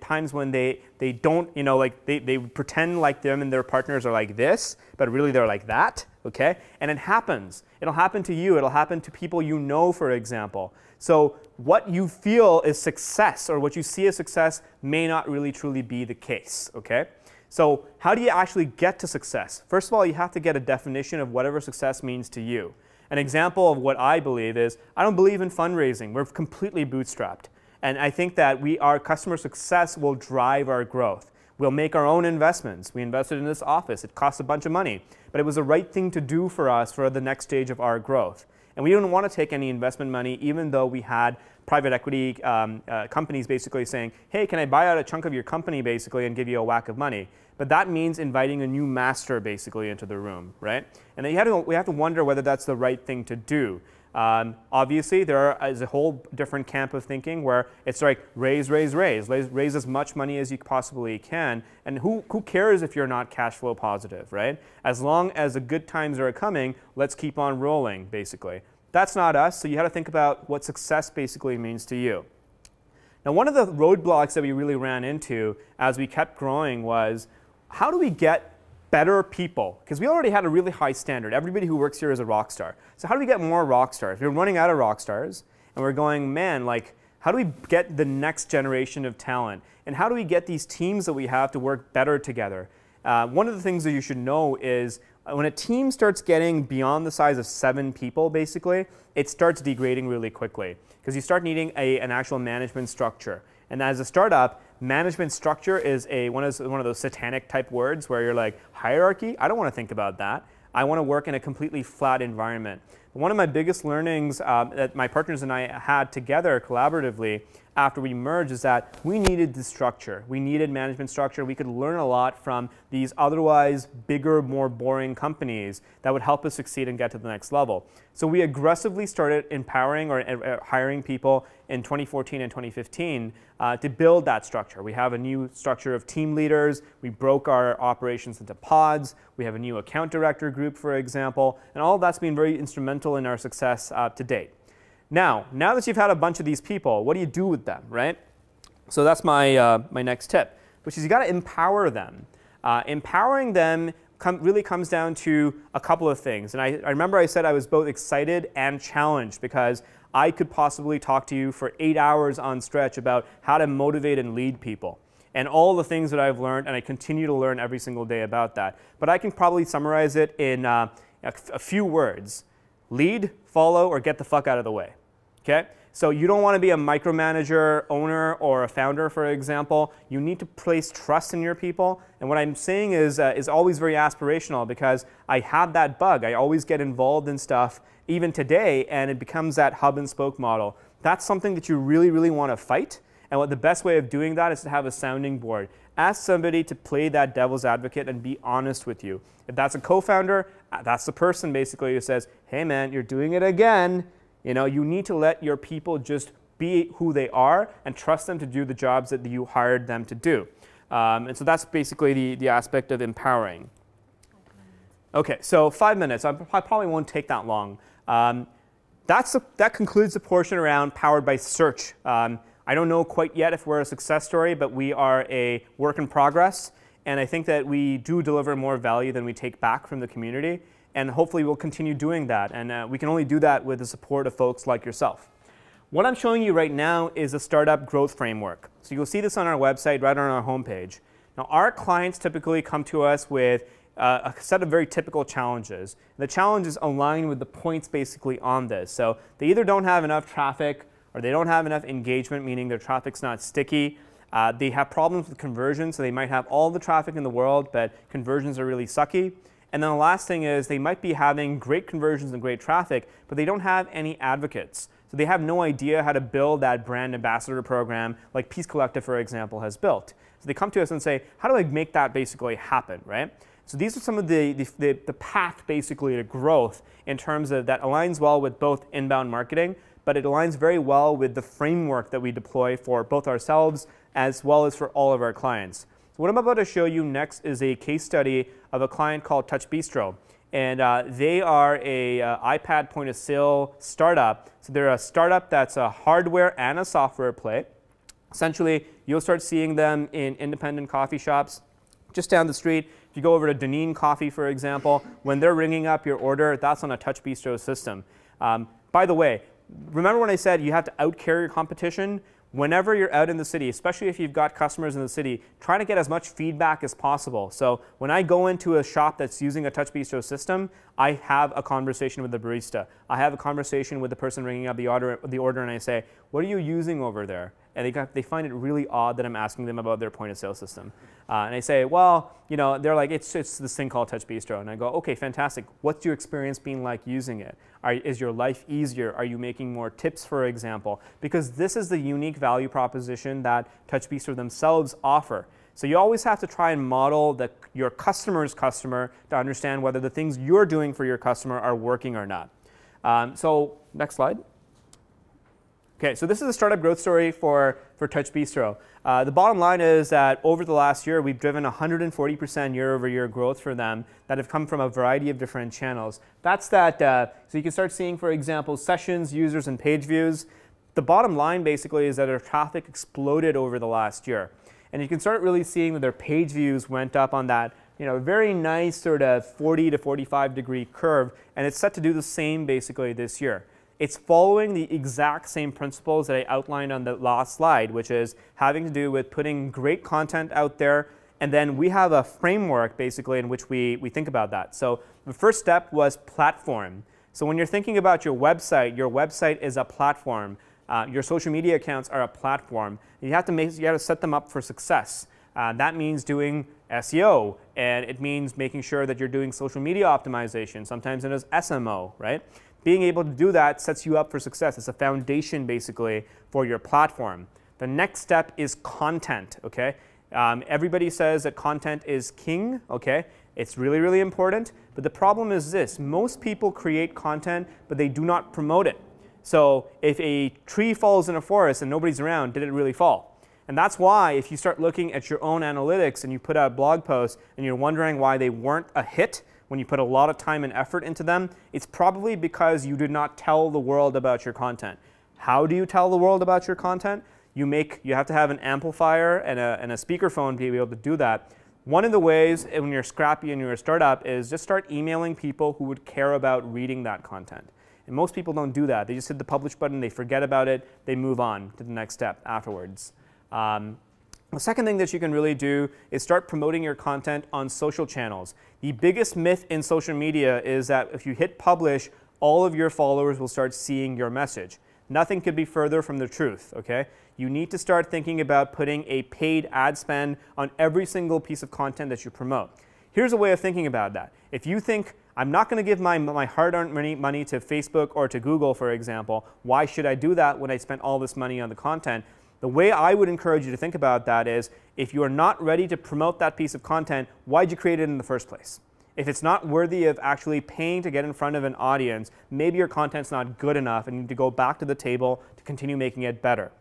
times when they don't, you know, like they pretend like them and their partners are like this, but really they're like that, okay? And it happens. It'll happen to you. It'll happen to people you know, for example. So what you feel is success or what you see as success may not really truly be the case, okay? So how do you actually get to success? First of all, you have to get a definition of whatever success means to you. An example of what I believe is, I don't believe in fundraising. We're completely bootstrapped. And I think that our customer success will drive our growth. We'll make our own investments. We invested in this office. It cost a bunch of money. But it was the right thing to do for us for the next stage of our growth. And we didn't want to take any investment money, even though we had private equity companies basically saying, hey, can I buy out a chunk of your company basically and give you a whack of money? But that means inviting a new master basically into the room, right? And then we have to wonder whether that's the right thing to do. Obviously, there is a whole different camp of thinking where it's like raise as much money as you possibly can. And who cares if you're not cash flow positive, right? As long as the good times are coming, let's keep on rolling, basically. That's not us, so you have to think about what success basically means to you. Now, one of the roadblocks that we really ran into as we kept growing was, how do we get better people? Because we already had a really high standard. Everybody who works here is a rock star. So how do we get more rock stars? We're running out of rock stars, and we're going, man, like, how do we get the next generation of talent? And how do we get these teams that we have to work better together? One of the things that you should know is when a team starts getting beyond the size of 7 people, basically, it starts degrading really quickly because you start needing an actual management structure. And as a startup, management structure is one of those satanic type words where you're like, hierarchy? I don't want to think about that. I want to work in a completely flat environment. One of my biggest learnings that my partners and I had together collaboratively after we merged is that we needed the structure. We needed management structure. We could learn a lot from these otherwise bigger, more boring companies that would help us succeed and get to the next level. So we aggressively started empowering or hiring people in 2014 and 2015 to build that structure. We have a new structure of team leaders. We broke our operations into pods. We have a new account director group, for example, and all that's been very instrumental in our success to date. Now that you've had a bunch of these people, what do you do with them, right? So that's my, my next tip, which is you got to empower them. Empowering them really comes down to a couple of things. And I remember I said I was both excited and challenged because I could possibly talk to you for 8 hours on stretch about how to motivate and lead people and all the things that I've learned, and I continue to learn every single day about that. But I can probably summarize it in a few words. Lead, follow, or get the fuck out of the way, okay? So you don't want to be a micromanager, owner, or a founder, for example. You need to place trust in your people. And what I'm saying is always very aspirational because I have that bug. I always get involved in stuff, even today, and it becomes that hub and spoke model. That's something that you really, really want to fight. And what the best way of doing that is to have a sounding board. Ask somebody to play that devil's advocate and be honest with you. If that's a co-founder, that's the person basically who says, hey man, you're doing it again. You know, you need to let your people just be who they are and trust them to do the jobs that you hired them to do. And so that's basically the aspect of empowering. Okay, so 5 minutes. I probably won't take that long. That concludes the portion around Powered by Search. I don't know quite yet if we're a success story, but we are a work in progress. And I think that we do deliver more value than we take back from the community. And hopefully we'll continue doing that. And we can only do that with the support of folks like yourself. What I'm showing you right now is a startup growth framework. So you'll see this on our website, right on our homepage. Now, our clients typically come to us with a set of very typical challenges. The challenges align with the points basically on this. So they either don't have enough traffic, or they don't have enough engagement, meaning their traffic's not sticky. They have problems with conversion, so they might have all the traffic in the world, but conversions are really sucky. And then the last thing is they might be having great conversions and great traffic, but they don't have any advocates. So they have no idea how to build that brand ambassador program like Peace Collective, for example, has built. So they come to us and say, how do I make that basically happen, right? So these are some of the path basically to growth in terms of that aligns well with both inbound marketing, but it aligns very well with the framework that we deploy for both ourselves as well as for all of our clients. So what I'm about to show you next is a case study of a client called TouchBistro. And they are a iPad point of sale startup. So they're a startup that's a hardware and a software play. Essentially, you'll start seeing them in independent coffee shops just down the street. If you go over to Deneen Coffee, for example, when they're ringing up your order, that's on a TouchBistro system. By the way, remember when I said you have to out-carry your competition? Whenever you're out in the city, especially if you've got customers in the city, try to get as much feedback as possible. So when I go into a shop that's using a TouchBistro system, I have a conversation with the barista. I have a conversation with the person ringing up the order, and I say, what are you using over there? And they find it really odd that I'm asking them about their point of sale system. And I say, well, you know, they're like, it's this thing called TouchBistro. And I go, okay, fantastic. What's your experience being like using it? Is your life easier? Are you making more tips, for example? Because this is the unique value proposition that TouchBistro themselves offer. So you always have to try and model your customer's customer to understand whether the things you're doing for your customer are working or not. So next slide. Okay, so this is a startup growth story for TouchBistro. The bottom line is that over the last year, we've driven 140% year-over-year growth for them that have come from a variety of different channels. That's that, so you can start seeing, for example, sessions, users, and page views. The bottom line basically is that their traffic exploded over the last year. And you can start really seeing that their page views went up on that, you know, very nice sort of 40 to 45 degree curve, and it's set to do the same basically this year. It's following the exact same principles that I outlined on the last slide, which is having to do with putting great content out there. And then we have a framework basically in which we think about that. So the first step was platform. So when you're thinking about your website is a platform. Your social media accounts are a platform. You have to set them up for success. That means doing SEO, and it means making sure that you're doing social media optimization, sometimes known as SMO, right? Being able to do that sets you up for success. It's a foundation, basically, for your platform. The next step is content, okay? Everybody says that content is king, okay? It's really, really important. But the problem is this. Most people create content, but they do not promote it. So if a tree falls in a forest and nobody's around, did it really fall? And that's why if you start looking at your own analytics and you put out blog posts and you're wondering why they weren't a hit, when you put a lot of time and effort into them, it's probably because you did not tell the world about your content. How do you tell the world about your content? You have to have an amplifier and a speakerphone to be able to do that. One of the ways when you're scrappy and you're a startup is just start emailing people who would care about reading that content. And most people don't do that. They just hit the publish button, they forget about it, they move on to the next step afterwards. The second thing that you can really do is start promoting your content on social channels. The biggest myth in social media is that if you hit publish, all of your followers will start seeing your message. Nothing could be further from the truth, okay? You need to start thinking about putting a paid ad spend on every single piece of content that you promote. Here's a way of thinking about that. If you think, I'm not going to give my hard-earned money to Facebook or to Google, for example, why should I do that when I spent all this money on the content? The way I would encourage you to think about that is, if you are not ready to promote that piece of content, why'd you create it in the first place? If it's not worthy of actually paying to get in front of an audience, maybe your content's not good enough and you need to go back to the table to continue making it better.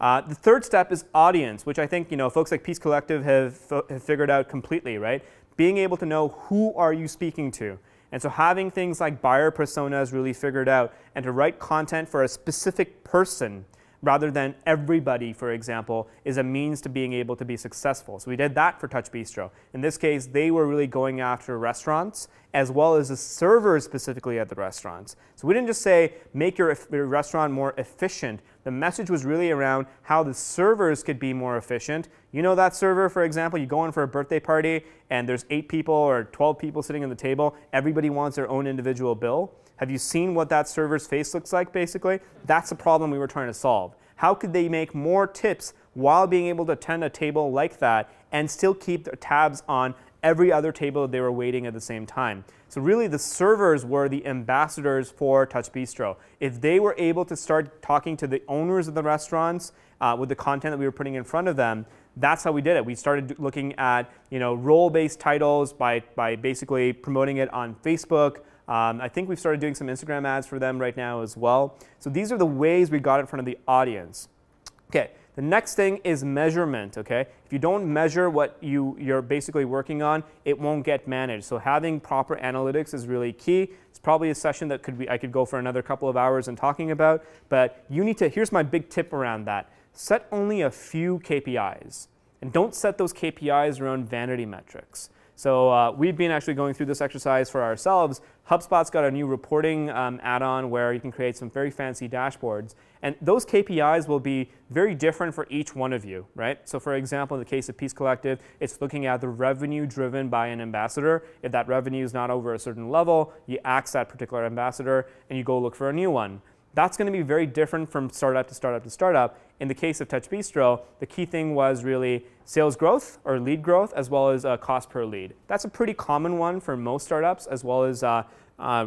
The third step is audience, which I think folks like Peace Collective have figured out completely, right? Being able to know who are you speaking to. And so having things like buyer personas really figured out, and to write content for a specific person rather than everybody, for example, is a means to being able to be successful. So we did that for TouchBistro. In this case, they were really going after restaurants as well as the servers specifically at the restaurants. So we didn't just say, make your restaurant more efficient. The message was really around how the servers could be more efficient. You know that server, for example, you go in for a birthday party and there's 8 people or 12 people sitting at the table. Everybody wants their own individual bill. Have you seen what that server's face looks like, basically? That's the problem we were trying to solve. How could they make more tips while being able to attend a table like that and still keep their tabs on every other table that they were waiting at the same time? So really the servers were the ambassadors for TouchBistro. If they were able to start talking to the owners of the restaurants with the content that we were putting in front of them, that's how we did it. We started looking at, you know, role-based titles by basically promoting it on Facebook. I think we've started doing some Instagram ads for them right now as well. So these are the ways we got in front of the audience. Okay, the next thing is measurement. Okay, if you don't measure what you're basically working on, it won't get managed. So having proper analytics is really key. It's probably a session that I could go for another couple of hours and talking about. But you need to. Here's my big tip around that: set only a few KPIs, and don't set those KPIs around vanity metrics. So we've been actually going through this exercise for ourselves. HubSpot's got a new reporting add-on where you can create some very fancy dashboards. And those KPIs will be very different for each one of you, right? So for example, in the case of Peace Collective, it's looking at the revenue driven by an ambassador. If that revenue is not over a certain level, you axe that particular ambassador and you go look for a new one. That's going to be very different from startup to startup to startup. In the case of TouchBistro, the key thing was really sales growth or lead growth as well as cost per lead. That's a pretty common one for most startups as well as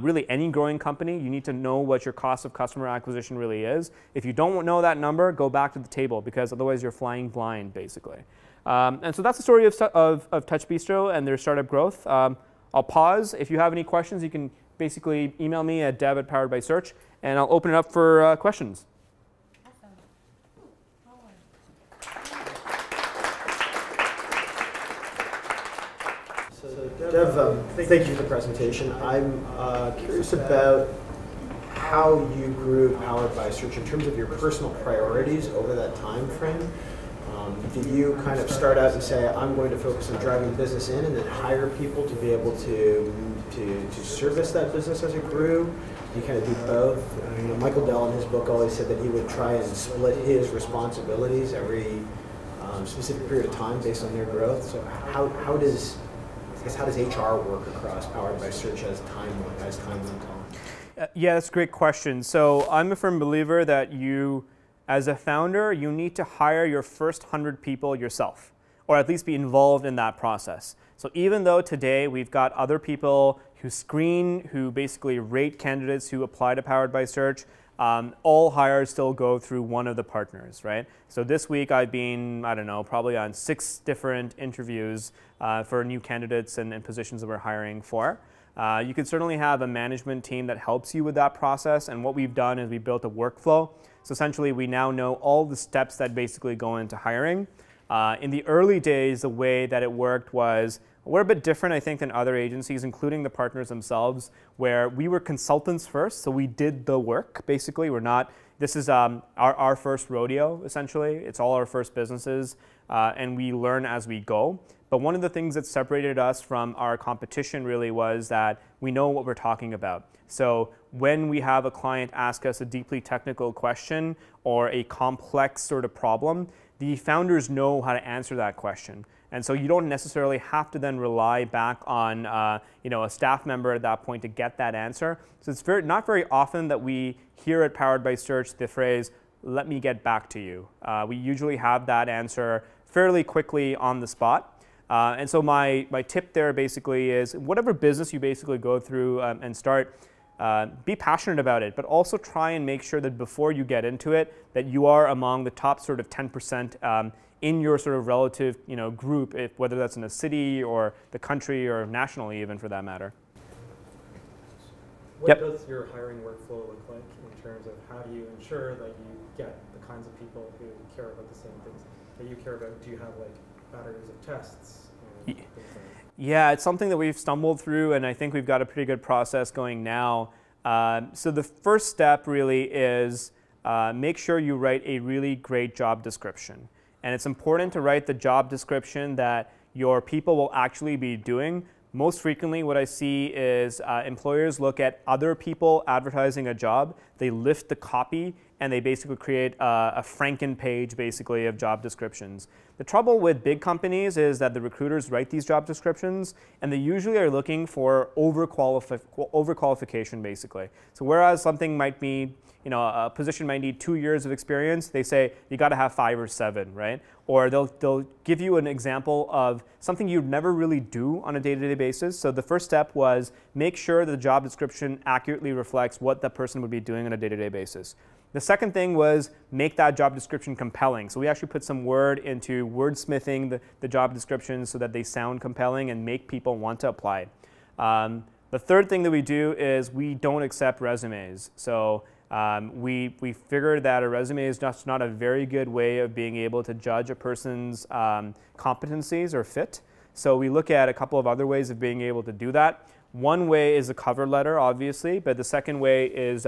really any growing company. You need to know what your cost of customer acquisition really is. If you don't know that number, go back to the table because otherwise you're flying blind basically. And so that's the story of TouchBistro and their startup growth. I'll pause. If you have any questions, you can basically email me at dev@poweredbysearch. And I'll open it up for questions. Awesome. So Dev, thank you for the presentation. I'm curious about how you grew Powered by Search in terms of your personal priorities over that time frame. Do you kind of start out and say, I'm going to focus on driving business in and then hire people to be able to service that business as it grew? You kind of do both. I mean, Michael Dell in his book always said that he would try and split his responsibilities every specific period of time based on their growth. So how does HR work across Powered by Search as time went on? Yeah, that's a great question. So I'm a firm believer that you, as a founder, you need to hire your first 100 people yourself, or at least be involved in that process. So even though today we've got other people who screen, who basically rate candidates who apply to Powered by Search, all hires still go through one of the partners, right? So this week I've been, I don't know, probably on 6 different interviews for new candidates and positions that we're hiring for. You can certainly have a management team that helps you with that process, and what we've done is we built a workflow. So essentially we now know all the steps that basically go into hiring. In the early days, the way that it worked was, we're a bit different, I think, than other agencies, including the partners themselves, where we were consultants first, so we did the work, basically. We're not, this is our first rodeo, essentially. It's all our first businesses, and we learn as we go. But one of the things that separated us from our competition really was that we know what we're talking about. So when we have a client ask us a deeply technical question or a complex sort of problem, the founders know how to answer that question. And so you don't necessarily have to then rely back on you know, a staff member at that point to get that answer. So it's not very often that we hear at Powered by Search the phrase, let me get back to you. We usually have that answer fairly quickly on the spot. And so my tip there basically is whatever business you basically go through and start, be passionate about it, but also try and make sure that before you get into it, that you are among the top sort of 10% in your sort of relative, you know, group, whether that's in a city or the country or nationally even for that matter. What does your hiring workflow look like in terms of how do you ensure that you get the kinds of people who care about the same things that you care about? Do you have like batteries of tests? And yeah, it's something that we've stumbled through, and I think we've got a pretty good process going now. So the first step really is make sure you write a really great job description. And it's important to write the job description that your people will actually be doing. Most frequently, what I see is employers look at other people advertising a job, they lift the copy, and they basically create a Franken page, basically, of job descriptions. The trouble with big companies is that the recruiters write these job descriptions, and they usually are looking for overqualification, basically. So whereas something might be, you know, a position might need 2 years of experience, they say you got to have 5 or 7, right? Or they'll give you an example of something you'd never really do on a day-to-day basis. So the first step was make sure the job description accurately reflects what that person would be doing on a day-to-day basis. The second thing was make that job description compelling. So we actually put some word into wordsmithing the job descriptions so that they sound compelling and make people want to apply. The third thing that we do is we don't accept resumes. So we figured that a resume is just not a very good way of being able to judge a person's competencies or fit. So we look at a couple of other ways of being able to do that. One way is a cover letter, obviously, but the second way is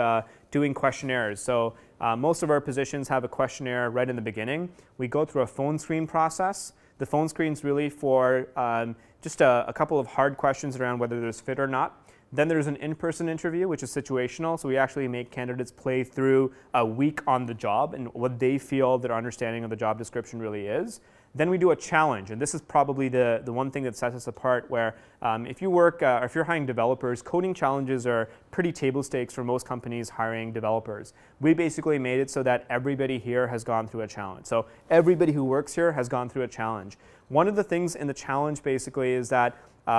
doing questionnaires. So most of our positions have a questionnaire right in the beginning. We go through a phone screen process. The phone screen's really for just a couple of hard questions around whether there's fit or not. Then there's an in-person interview, which is situational. So we actually make candidates play through a week on the job and what they feel their understanding of the job description really is. Then we do a challenge, and this is probably the one thing that sets us apart, where if you work, or if you're hiring developers, coding challenges are pretty table stakes for most companies hiring developers. We basically made it so that everybody here has gone through a challenge. So everybody who works here has gone through a challenge. One of the things in the challenge basically is that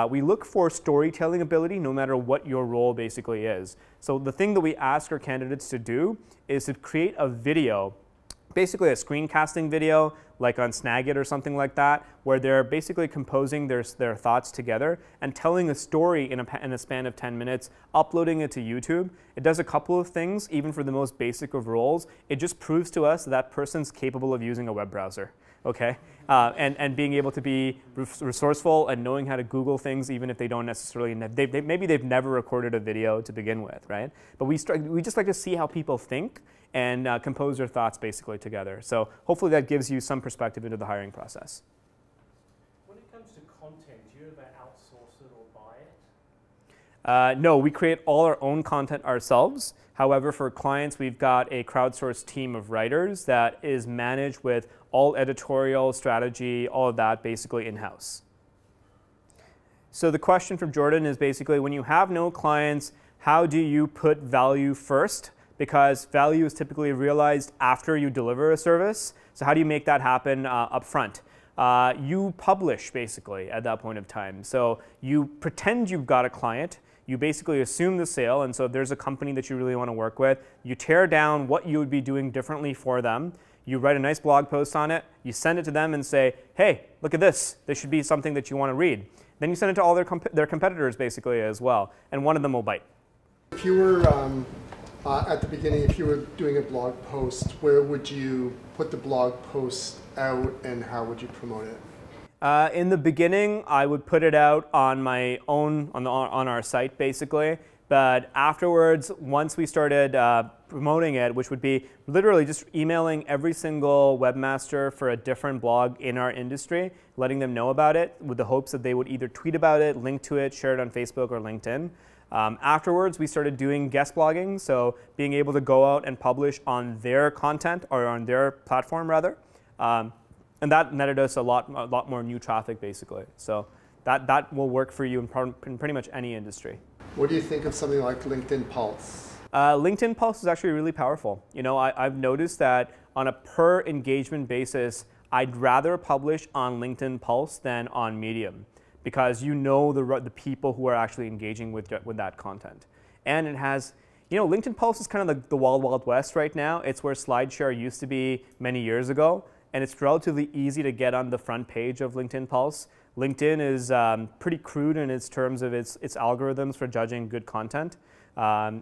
we look for storytelling ability no matter what your role basically is. So the thing that we ask our candidates to do is to create a video, basically a screencasting video, like on Snagit or something like that, where they're basically composing their thoughts together and telling a story in a span of 10 minutes, uploading it to YouTube. It does a couple of things, even for the most basic of roles. It just proves to us that person's capable of using a web browser, okay? And being able to be resourceful and knowing how to Google things, even if they don't necessarily, maybe they've never recorded a video to begin with, right? But we just like to see how people think and compose their thoughts basically together. So hopefully that gives you some perspective into the hiring process. When it comes to content, do you ever outsource it or buy it? No, we create all our own content ourselves. However, for clients, we've got a crowdsourced team of writers that is managed with all editorial, strategy, all of that basically in-house. So the question from Jordan is basically, when you have no clients, how do you put value first? Because value is typically realized after you deliver a service. So how do you make that happen up front? You publish, basically, at that point of time. So you pretend you've got a client. You basically assume the sale. And so if there's a company that you really want to work with, you tear down what you would be doing differently for them. You write a nice blog post on it. You send it to them and say, hey, look at this. This should be something that you want to read. Then you send it to all their competitors, basically, as well. And one of them will bite. If you were at the beginning, if you were doing a blog post, where would you put the blog post out and how would you promote it? In the beginning, I would put it out on my own, on our site, basically. But afterwards, once we started promoting it, which would be literally just emailing every single webmaster for a different blog in our industry, letting them know about it with the hopes that they would either tweet about it, link to it, share it on Facebook or LinkedIn. Afterwards, we started doing guest blogging, so being able to go out and publish on their content, or on their platform, rather. And that netted us a lot more new traffic, basically. So that will work for you in pretty much any industry. What do you think of something like LinkedIn Pulse? LinkedIn Pulse is actually really powerful. You know, I've noticed that on a per engagement basis, I'd rather publish on LinkedIn Pulse than on Medium, because you know the people who are actually engaging with that content. And it has, you know, LinkedIn Pulse is kind of the wild, wild west right now. It's where SlideShare used to be many years ago, and it's relatively easy to get on the front page of LinkedIn Pulse. LinkedIn is pretty crude in its terms of its algorithms for judging good content.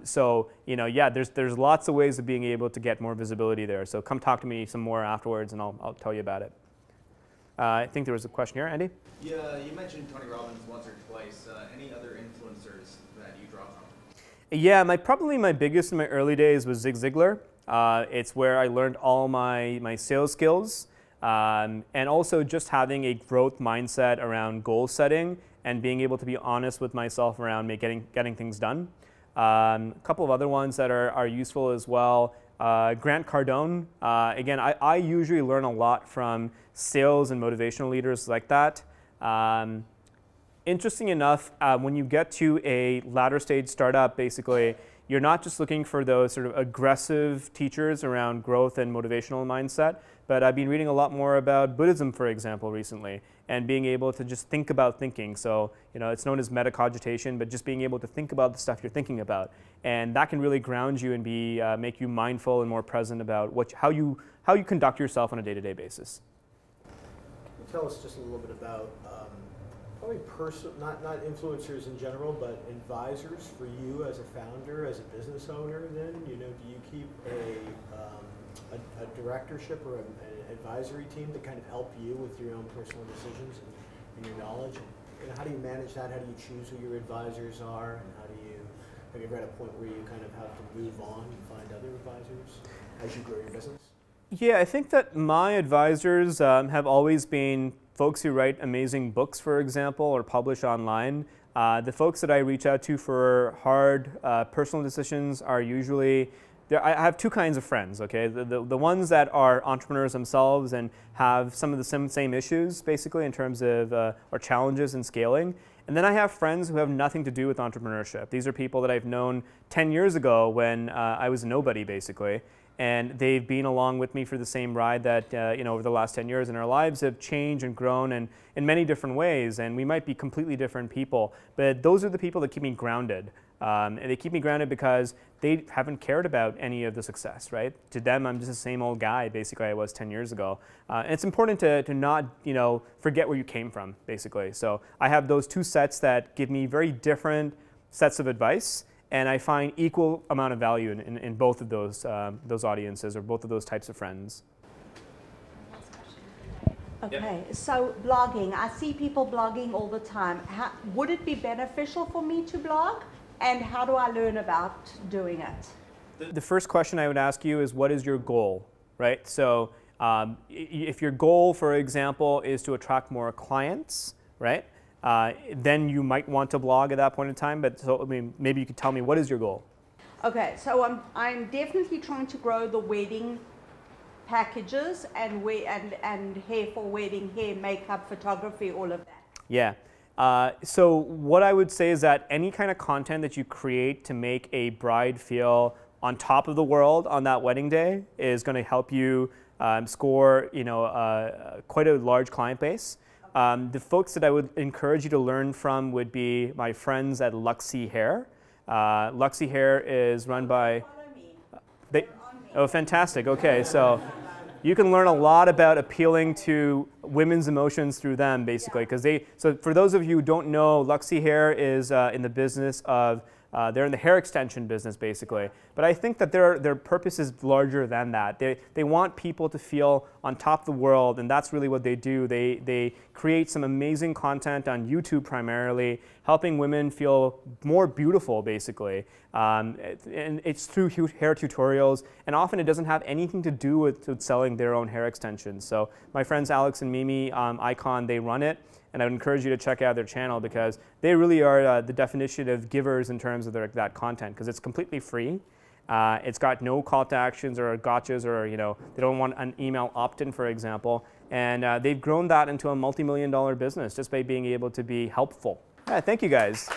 So, you know, yeah, there's lots of ways of being able to get more visibility there. So come talk to me some more afterwards, and I'll tell you about it. I think there was a question here, Andy? Yeah, you mentioned Tony Robbins once or twice. Any other influencers that you draw from? Yeah, probably my biggest in my early days was Zig Ziglar. It's where I learned all my sales skills, and also just having a growth mindset around goal setting and being able to be honest with myself around getting things done. A couple of other ones that are useful as well. Grant Cardone, again, I usually learn a lot from sales and motivational leaders like that. Interesting enough, when you get to a latter stage startup, basically, you're not just looking for those sort of aggressive teachers around growth and motivational mindset, but I've been reading a lot more about Buddhism, for example, recently, and being able to just think about thinking. So, you know, it's known as metacogitation, but just being able to think about the stuff you're thinking about. And that can really ground you and be, make you mindful and more present about what, how you conduct yourself on a day-to-day basis. Can you tell us just a little bit about probably not influencers in general, but advisors for you as a founder, as a business owner then? You know, do you keep a directorship or an advisory team to kind of help you with your own personal decisions and your knowledge? And how do you manage that? How do you choose who your advisors are? And how do you, have you ever at a point where you kind of have to move on and find other advisors as you grow your business? Yeah, I think that my advisors have always been folks who write amazing books, for example, or publish online. The folks that I reach out to for hard personal decisions are usually, I have two kinds of friends, okay? The ones that are entrepreneurs themselves and have some of the same issues, basically, in terms of, or challenges in scaling. And then I have friends who have nothing to do with entrepreneurship. These are people that I've known 10 years ago when I was nobody, basically. And they've been along with me for the same ride that, you know, over the last 10 years, and our lives have changed and grown and in many different ways, and we might be completely different people, but those are the people that keep me grounded. And they keep me grounded because they haven't cared about any of the success, right? To them, I'm just the same old guy, basically, I was 10 years ago. And it's important to not, you know, forget where you came from, basically. So I have those two sets that give me very different sets of advice, and I find equal amount of value in both of those audiences or both of those types of friends. Okay, yep. So blogging. I see people blogging all the time. How, would it be beneficial for me to blog? And how do I learn about doing it? The first question I would ask you is, what is your goal, right? So if your goal, for example, is to attract more clients, right? Then you might want to blog at that point in time, but so, I mean, maybe you could tell me, what is your goal? Okay, so I'm definitely trying to grow the wedding packages and hair for wedding, hair, makeup, photography, all of that. Yeah, so what I would say is that any kind of content that you create to make a bride feel on top of the world on that wedding day is going to help you score, you know, quite a large client base. The folks that I would encourage you to learn from would be my friends at Luxie Hair. Luxie Hair is run by... Oh, fantastic. Okay, so you can learn a lot about appealing to women's emotions through them, basically. Because they. So for those of you who don't know, Luxie Hair is in the business of... they're in the hair extension business, basically. But I think that their purpose is larger than that. They want people to feel on top of the world, and that's really what they do. They create some amazing content on YouTube primarily, helping women feel more beautiful, basically. And it's through hair tutorials, and often it doesn't have anything to do with selling their own hair extensions. So my friends Alex and Mimi, Icon, they run it. And I would encourage you to check out their channel because they really are the definition of givers in terms of that content, because it's completely free. It's got no call to actions or gotchas or, you know, they don't want an email opt-in, for example. And they've grown that into a multi-million-dollar business just by being able to be helpful. Yeah, thank you guys.